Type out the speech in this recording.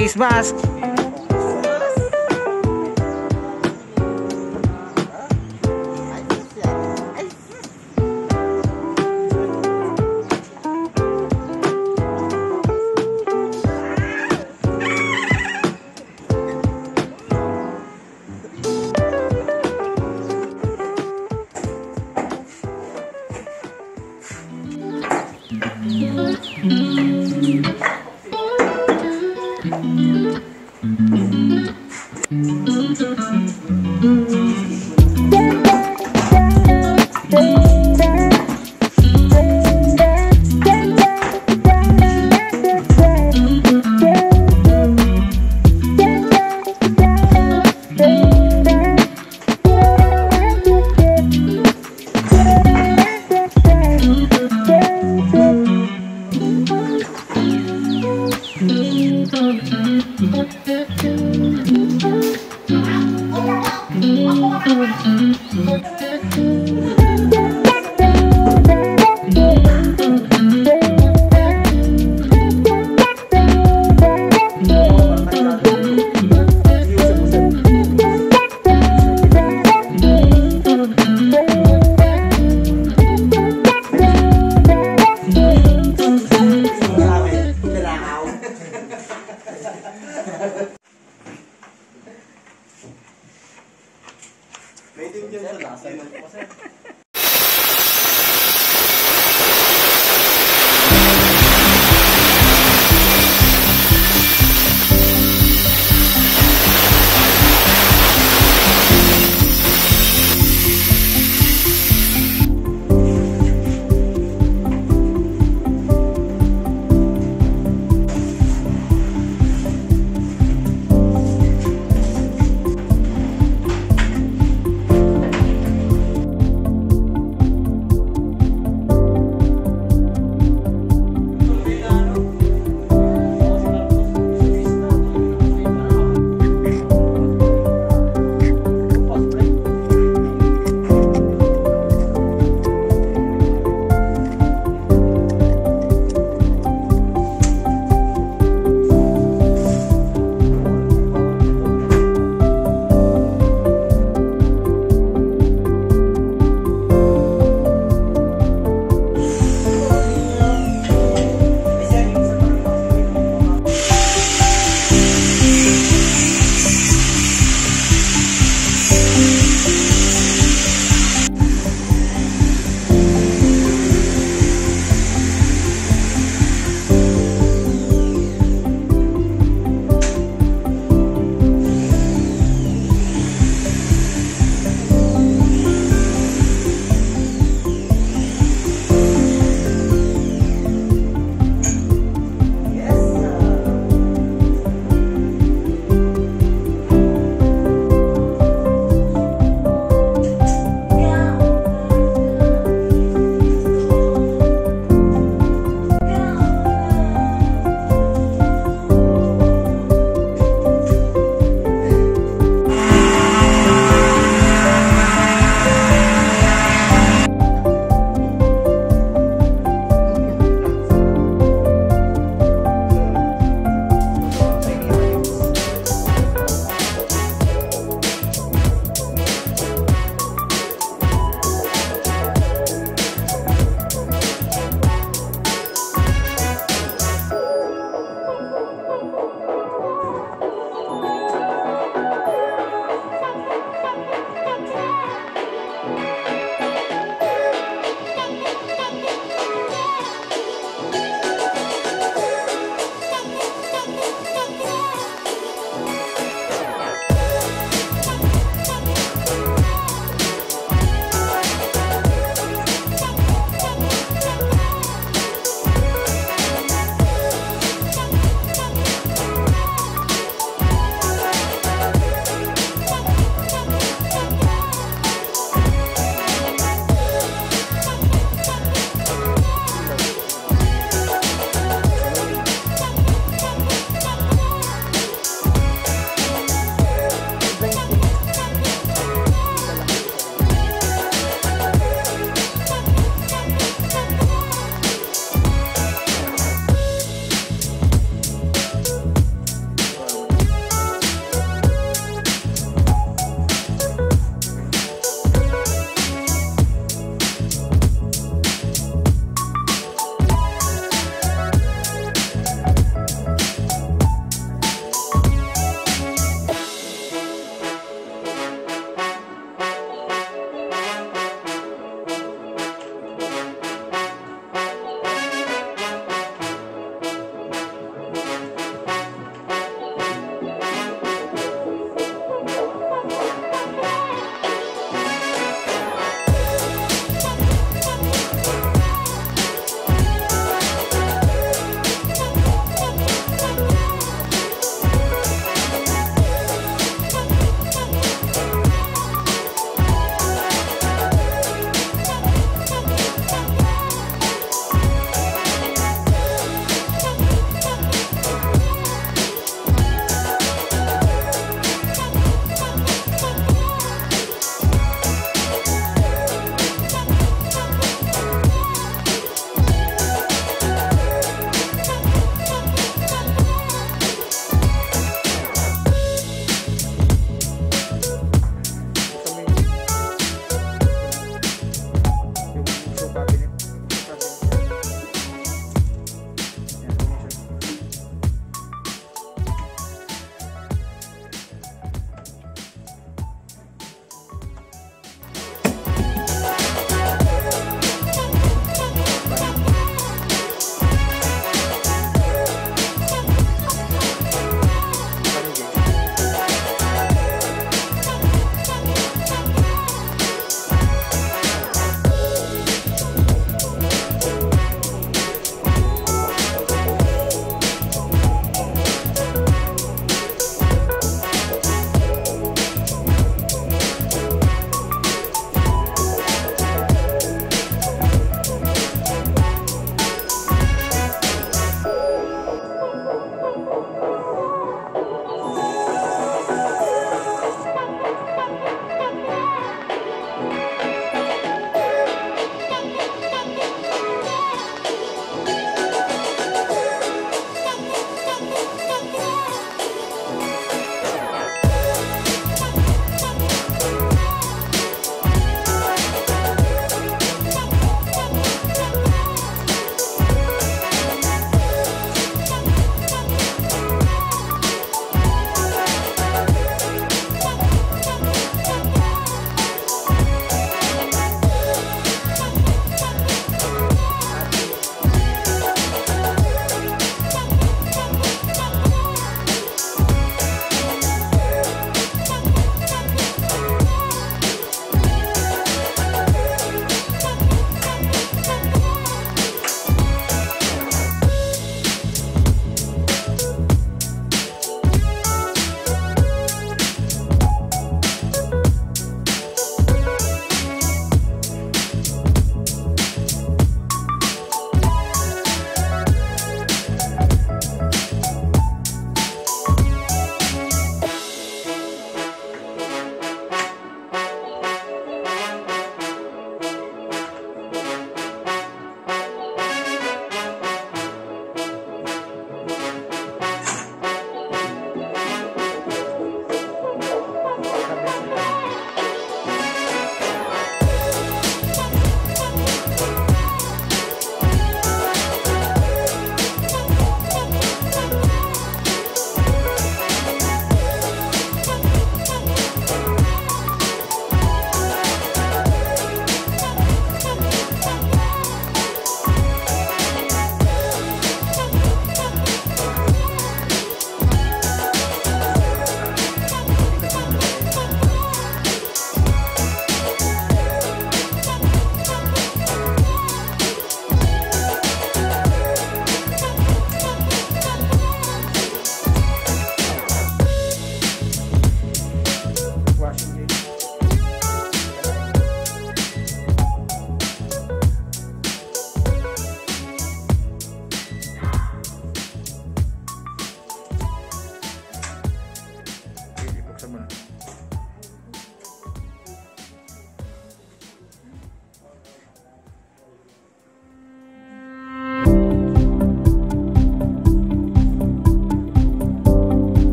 face mask. Mấy tiếng dân là